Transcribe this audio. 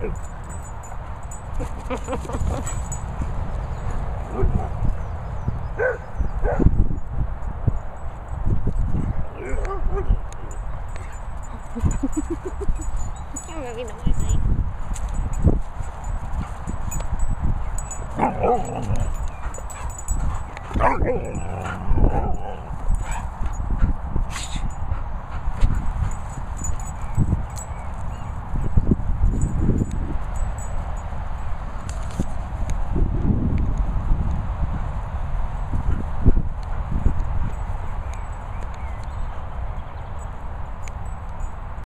You're really noisy. Oh.